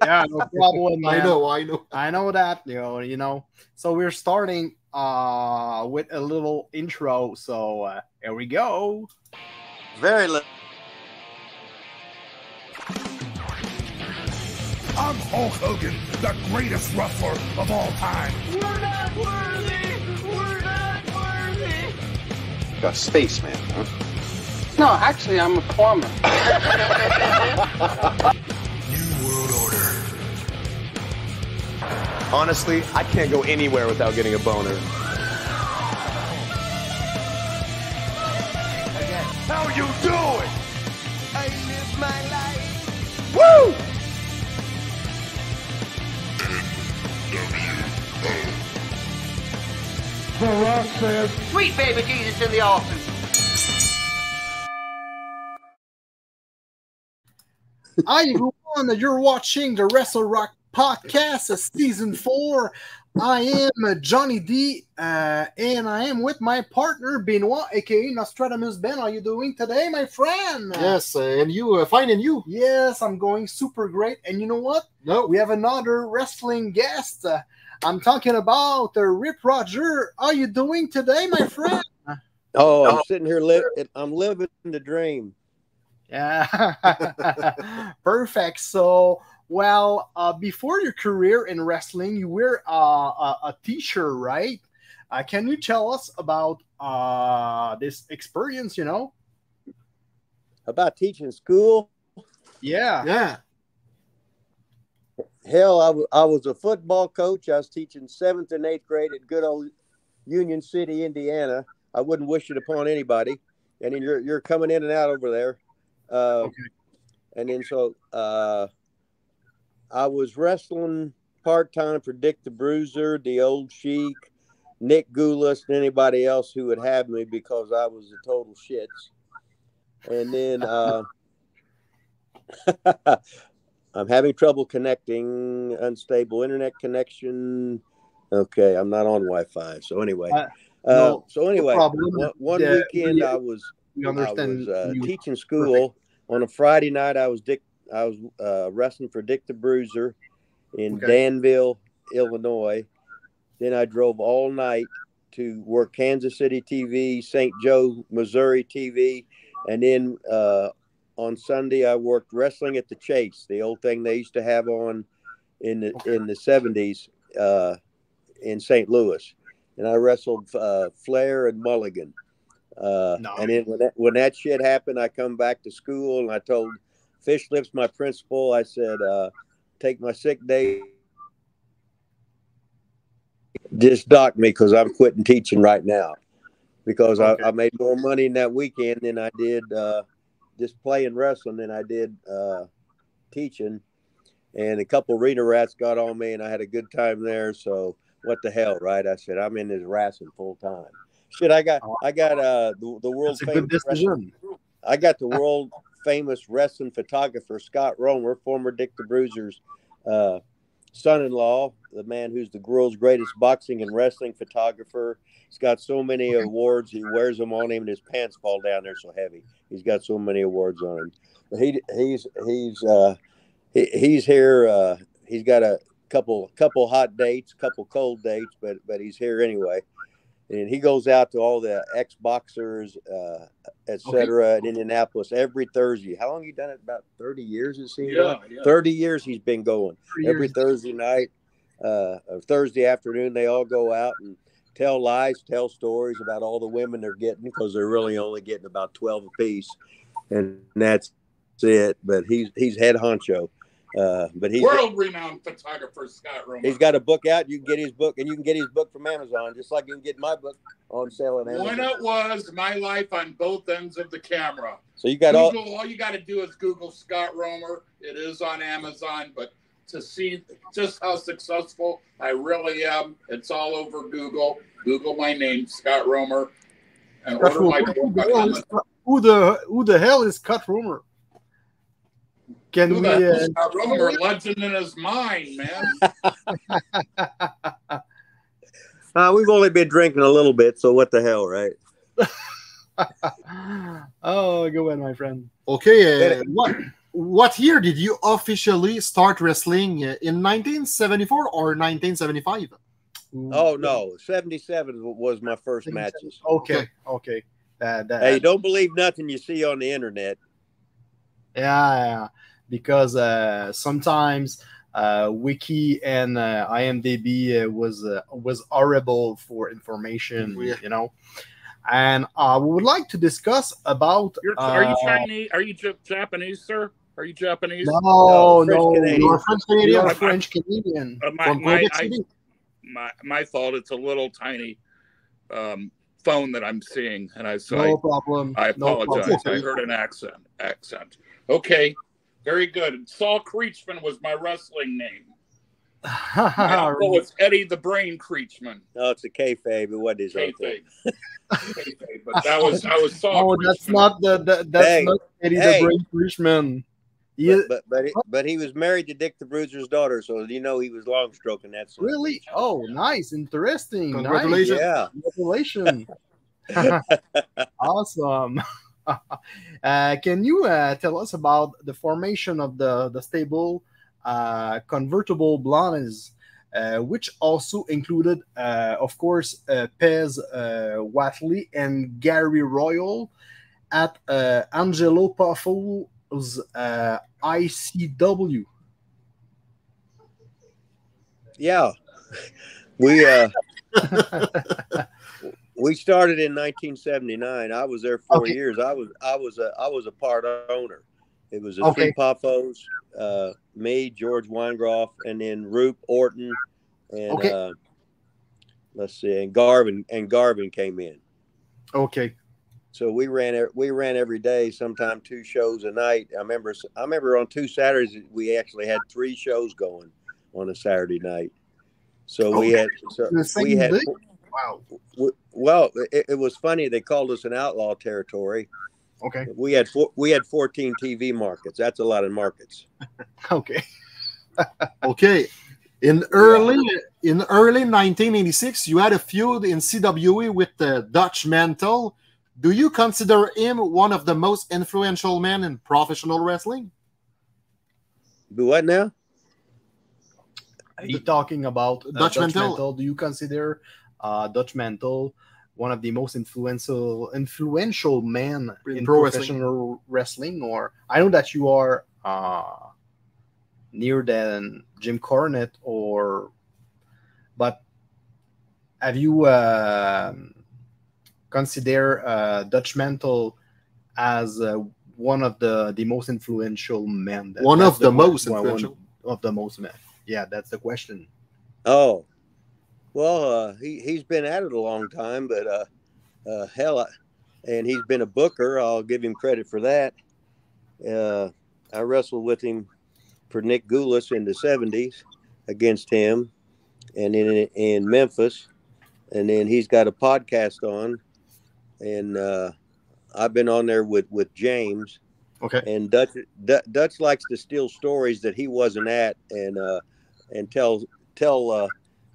Yeah, no problem. Man. I know that. You know. So we're starting with a little intro. So here we go. Very little. I'm Hulk Hogan, the greatest wrestler of all time. We're not worthy. We're not worthy. Got spaceman, huh? No, actually, I'm a plumber. Honestly, I can't go anywhere without getting a boner. Okay. How you doing? I live my life. Woo! The Rock says, "Sweet baby Jesus in the office." I'm Ron, you're watching the Wrestle Rock Podcast Season 4. I am Johnny D, and I am with my partner, Benoit, a.k.a. Nostradamus Ben. How are you doing today, my friend? Yes, and you, fine, and you? Yes, I'm going super great. And you know what? No. We have another wrestling guest. I'm talking about Rip Rogers. How are you doing today, my friend? Oh, I'm sitting here, I'm living the dream. Yeah. Perfect. So... Well, before your career in wrestling, you were a teacher, right? Can you tell us about this experience, you know? About teaching school? Yeah. Yeah. Hell, I was a football coach. I was teaching 7th and 8th grade at good old Union City, Indiana. I wouldn't wish it upon anybody. And you're coming in and out over there. Okay. And then so... I was wrestling part-time for Dick the Bruiser, the Old Sheik, Nick Gulas, and anybody else who would have me because I was a total shits. And then I'm having trouble connecting, unstable internet connection. Okay, I'm not on Wi-Fi. So anyway, one weekend I was teaching school. Perfect. On a Friday night, I was wrestling for Dick the Bruiser in Danville, Illinois. Then I drove all night to work Kansas City TV, St. Joe, Missouri TV. And then on Sunday, I worked wrestling at the Chase, the old thing they used to have on in the 70s in St. Louis. And I wrestled Flair and Mulligan. And then when that shit happened, I come back to school and I told Fish Lips, my principal, I said, take my sick day. Just dock me because I'm quitting teaching right now because I made more money in that weekend than I did just playing wrestling than I did teaching. And a couple of arena rats got on me, and I had a good time there. So what the hell, right? I said, I'm in this wrestling full time. Shit, I got the world famous wrestling. I got the world famous wrestling photographer Scott Romer, former Dick the Bruiser's son-in-law, the man who's the world's greatest boxing and wrestling photographer. He's got so many awards. He wears them on him, and his pants fall down. They're so heavy. He's got so many awards on him. He's here. He's got a couple hot dates, couple cold dates, but he's here anyway. And he goes out to all the ex-boxers, et cetera, in Indianapolis every Thursday. How long have you done it? About 30 years, it seems like? Yeah. 30 years he's been going. Every Thursday night, or Thursday afternoon, they all go out and tell lies, tell stories about all the women they're getting because they're really only getting about 12 apiece. And that's it. But he's head honcho. But he's world-renowned photographer Scott Romer. He's got a book out. You can get his book, and you can get his book from Amazon, just like you can get my book on sale on Amazon. When it was my life on both ends of the camera. So you got Google, all you got to do is Google Scott Romer. It is on Amazon, but to see just how successful I really am, it's all over Google. Google my name, Scott Romer, and order my book. Who the hell is Scott Romer? Can we? Romer, legend in his mind, man. We've only been drinking a little bit, so what the hell, right? Oh, go ahead, my friend. Okay, What year did you officially start wrestling? In 1974 or 1975? Oh, no. 77 was my first matches. Okay. Okay. Hey, don't believe nothing you see on the internet. Yeah. Because sometimes Wiki and IMDb was horrible for information, yeah. You know. And we would like to discuss about. Are you Chinese? Are you Japanese, sir? Are you Japanese? No, no. You're French Canadian. You're French Canadian. My fault. It's a little tiny phone that I'm seeing, and I apologize. No problem. I heard an accent. Okay, very good. Saul Creechman was my wrestling name. I don't know, it's Eddie the Brain Creechman. No, it's a kayfabe. What is it? Kayfabe. But I was Saul. No, that's not not Eddie the Brain Creechman. But he was married to Dick the Bruiser's daughter, so you know he was long stroking that. Really? Oh, nice, interesting. Congratulations! Nice. Yeah. Congratulations! Awesome. Can you tell us about the formation of the stable? Convertible Blondes, which also included, of course, Pez Watley and Gary Royal at Angelo Puffo's ICW. Yeah, we we started in 1979. I was there 4 years. I was a part owner. It was the three Poffos, me, George Weingroff, and then Rupe Orton, and let's see, and Garvin came in. Okay. So we ran every day, sometimes two shows a night. I remember on two Saturdays we actually had three shows going on a Saturday night. So we had wow. Well, it was funny. They called us an outlaw territory. Okay. We had 14 TV markets. That's a lot of markets. Okay. Okay. In early 1986, you had a feud in CWE with Dutch Mantell. Do you consider him one of the most influential men in professional wrestling? Do what now? Are you talking about Dutch Mantell? Do you consider Dutch Mantell one of the most influential men in professional wrestling? Or I know that you are near than Jim Cornette, but have you consider Dutch Mantell as one of the most influential men? One of the most influential men. Yeah, that's the question. Oh. Well, he's been at it a long time, but and he's been a booker. I'll give him credit for that. I wrestled with him for Nick Gulas in the 70s against him, and in Memphis, and then he's got a podcast on, and I've been on there with James. Okay. And Dutch likes to steal stories that he wasn't at, and tell.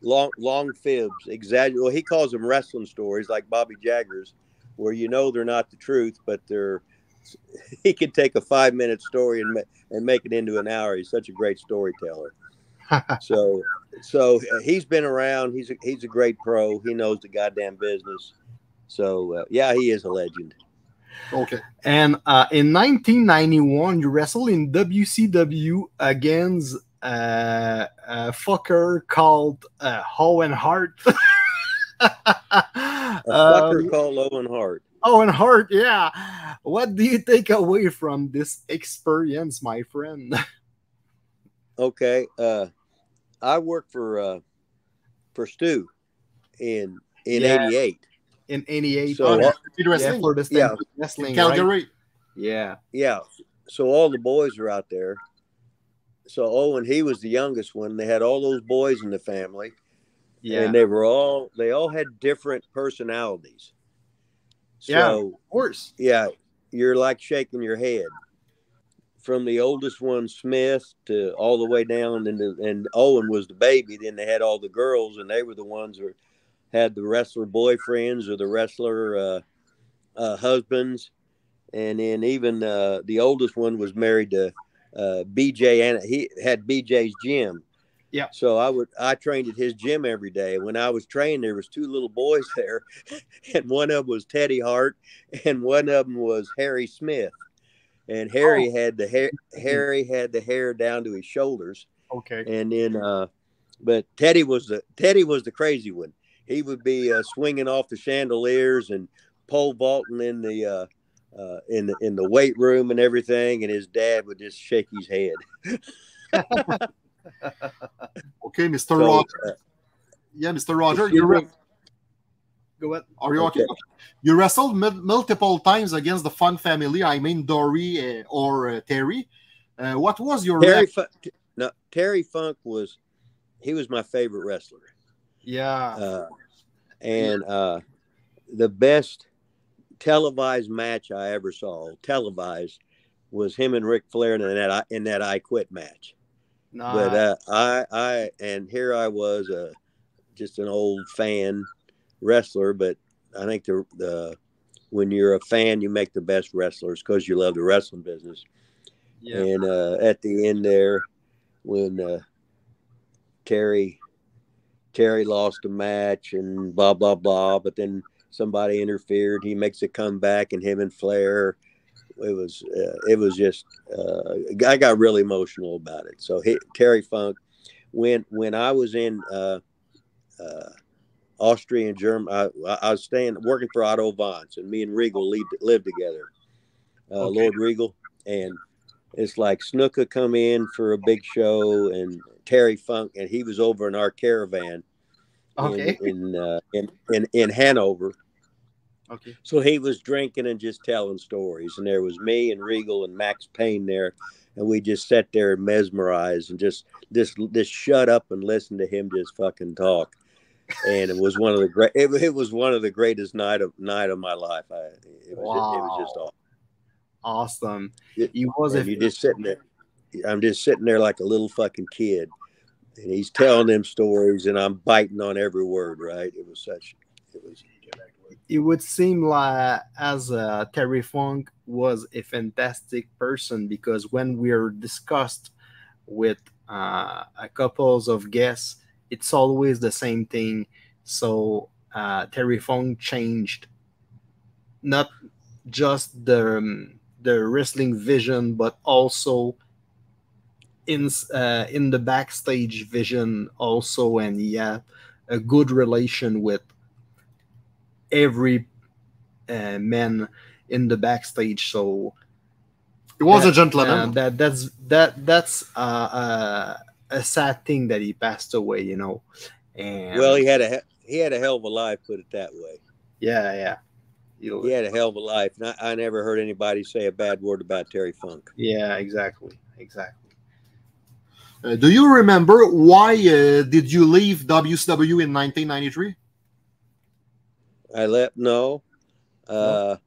Long fibs, exaggerate. Well, he calls them wrestling stories, like Bobby Jaggers, where you know they're not the truth, but they're. He can take a 5-minute story and make it into an hour. He's such a great storyteller. so he's been around. He's a great pro. He knows the goddamn business. So yeah, he is a legend. Okay. And in 1991, you wrestled in WCW against. A fucker called Owen Hart. A fucker called Owen Hart. Owen Hart, yeah. What do you take away from this experience, my friend? Okay, I worked for Stu in '88. In '88, so, wrestling, Calgary. Right? Yeah, yeah. So all the boys are out there. So Owen, he was the youngest one. They had all those boys in the family, yeah. And they all had different personalities. So, yeah, of course. Yeah, you're like shaking your head from the oldest one, Smith, to all the way down, and Owen was the baby. Then they had all the girls, and they were the ones who had the wrestler boyfriends or the wrestler husbands. And then even the oldest one was married to BJ, and he had BJ's gym. Yeah. So I trained at his gym every day. When I was training, there was two little boys there, and one of them was Teddy Hart, and one of them was Harry Smith. And Harry had the hair. Harry had the hair down to his shoulders. Okay. And then, but Teddy was the crazy one. He would be swinging off the chandeliers and pole vaulting in the weight room and everything. And his dad would just shake his head. Okay, Mr. Roger. Yeah, Mr. Roger, you're right. Go ahead. Are you okay? You wrestled multiple times against the Funk family. I mean, Dory or Terry. What was your Terry Funk was? He was my favorite wrestler. Yeah, and the best televised match I ever saw, televised, was him and Ric Flair in that I Quit match. Nice. But here I was, just an old fan wrestler, but I think the when you're a fan, you make the best wrestlers because you love the wrestling business. Yeah. And at the end there, when Terry lost a match and blah blah blah, but then somebody interfered. He makes a comeback, and him and Flair. It was just I got really emotional about it. So Terry Funk, when I was in Austria and Germany, I was working for Otto Vance, and me and Regal lived together, okay. Lord Regal, and it's like Snuka come in for a big show, and Terry Funk, and he was over in our caravan, okay, in Hanover. Okay. So he was drinking and just telling stories, and there was me and Regal and Max Payne there, and we just sat there and mesmerized and just shut up and listen to him just fucking talk. And it was one of the great. It was one of the greatest night of my life. It was just awesome. You're just sitting there. I'm just sitting there like a little fucking kid, and he's telling them stories, and I'm biting on every word. Right? It would seem like Terry Funk was a fantastic person, because when we're discussed with a couple of guests, it's always the same thing. So Terry Funk changed not just the wrestling vision, but also in the backstage vision also, and he had a good relation with every man in the backstage. So he was a gentleman. That's a sad thing that he passed away, you know. And well, he had a hell of a life, put it that way. Yeah. He had a hell of a life, and I never heard anybody say a bad word about Terry Funk. Yeah, exactly. Do you remember why did you leave WCW in 1993? I left, 94,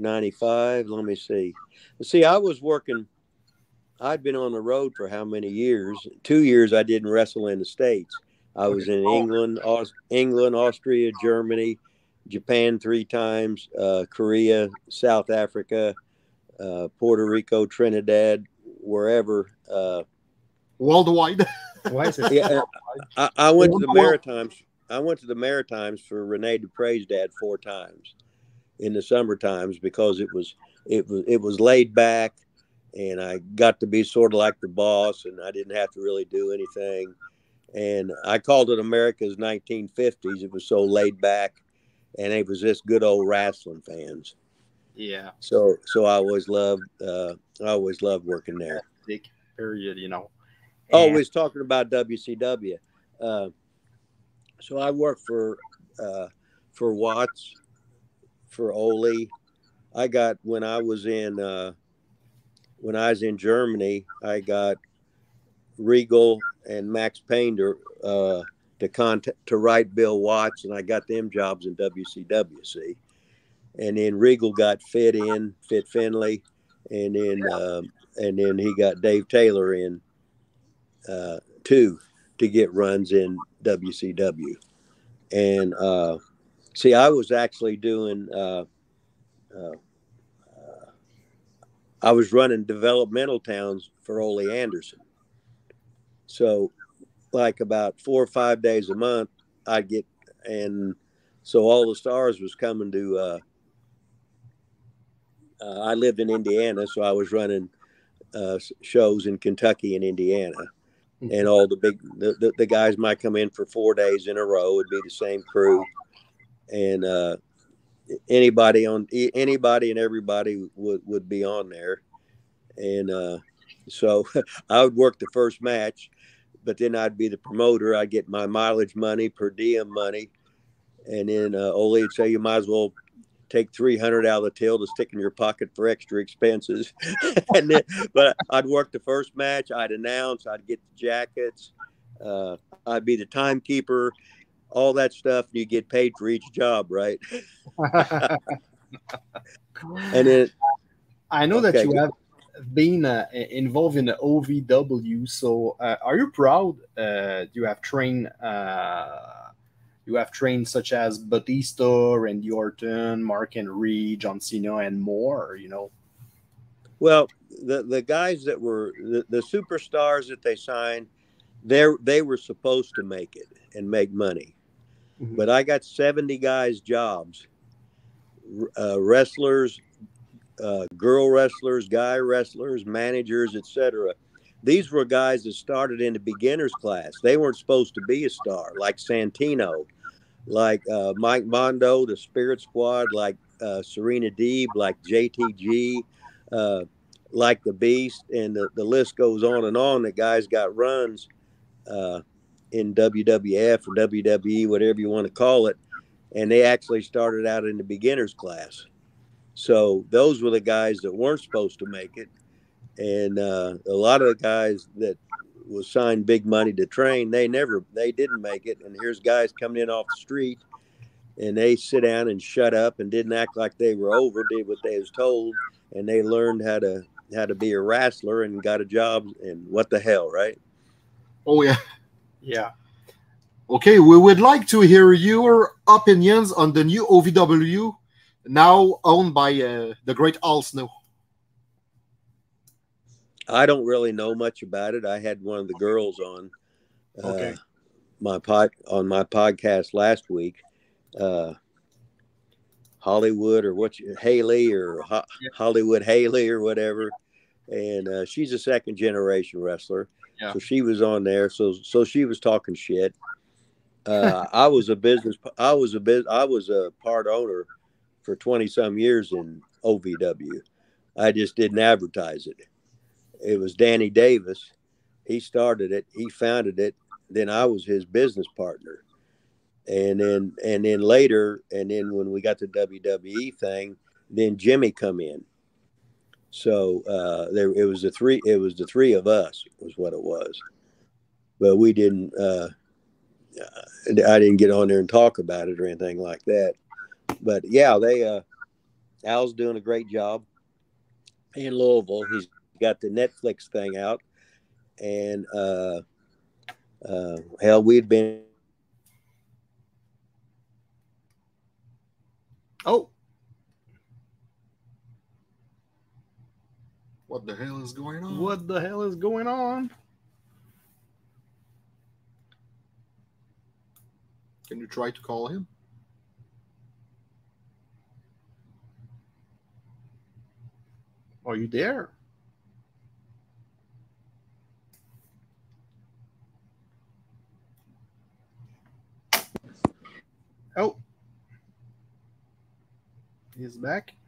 95, let me see. See, I was working, I'd been on the road for how many years? 2 years I didn't wrestle in the States. I was in England, Austria, Germany, Japan 3 times, Korea, South Africa, Puerto Rico, Trinidad, wherever. Worldwide. Why is it? Yeah, I went to the Maritimes. I went to the Maritimes for Rene Dupre's dad 4 times in the summer times, because it was laid back, and I got to be sort of like the boss, and I didn't have to really do anything. And I called it America's 1950s. It was so laid back, and it was just good old wrestling fans. Yeah. So I always loved working there. Big period, you know. Always talking about WCW. So I worked for Watts, for Ole. I got, when I was in Germany, I got Regal and Max Payne to write Bill Watts, and I got them jobs in WCW. See, and then Regal got Fit Finlay, and then he got Dave Taylor in too, to get runs in WCW. And see, I was actually doing I was running developmental towns for Ole Anderson. So like about 4 or 5 days a month, I'd get, and so all the stars was coming to, I lived in Indiana, so I was running shows in Kentucky and Indiana. And all the big, the guys might come in for 4 days in a row. It'd be the same crew. And anybody and everybody would be on there. And so I would work the first match, but then I'd be the promoter. I'd get my mileage money, per diem money. And then Ole would say, you might as well take $300 out of the till to stick in your pocket for extra expenses. And then, but I'd work the first match. I'd announce. I'd get the jackets. I'd be the timekeeper, all that stuff. And you get paid for each job, right? And then, I know that you have been involved in the OVW. So are you proud you have trained you have trained such as Batista, Randy Orton, Mark Henry, John Cena, and more, you know? Well, the guys that were the superstars that they signed, they were supposed to make it and make money. Mm-hmm. But I got 70 guys jobs, wrestlers, girl wrestlers, guy wrestlers, managers, etc. These were guys that started in the beginner's class. They weren't supposed to be a star, like Santino, like Mike Mondo, the Spirit Squad, like Serena Deeb, like JTG, like The Beast, and the list goes on and on. The guys got runs in WWF or WWE, whatever you want to call it, and they actually started out in the beginner's class. So those were the guys that weren't supposed to make it. And a lot of the guys that was signed big money to train, they didn't make it. And here's guys coming in off the street, and they sit down and shut up and didn't act like they were over, did what they was told, and they learned how to be a wrestler and got a job. And what the hell, right? Oh yeah, yeah. Okay, we would like to hear your opinions on the new OVW, now owned by the great Al Snow. I don't really know much about it. I had one of the girls on my podcast last week, Hollywood or Haley or Hollywood Haley or whatever, and she's a second generation wrestler. Yeah. So she was on there. So she was talking shit. I was a part owner for 20 some years in OVW. I just didn't advertise it. It was Danny Davis. He started it. He founded it. Then I was his business partner. And then when we got the WWE thing, then Jimmy come in. So it was the three of us was what it was. But we didn't, I didn't get on there and talk about it or anything like that. But yeah, Al's doing a great job in Louisville. He's got the Netflix thing out, and hell, we'd been. Oh, what the hell is going on? What the hell is going on? Can you try to call him? Are you there? Oh, he's back.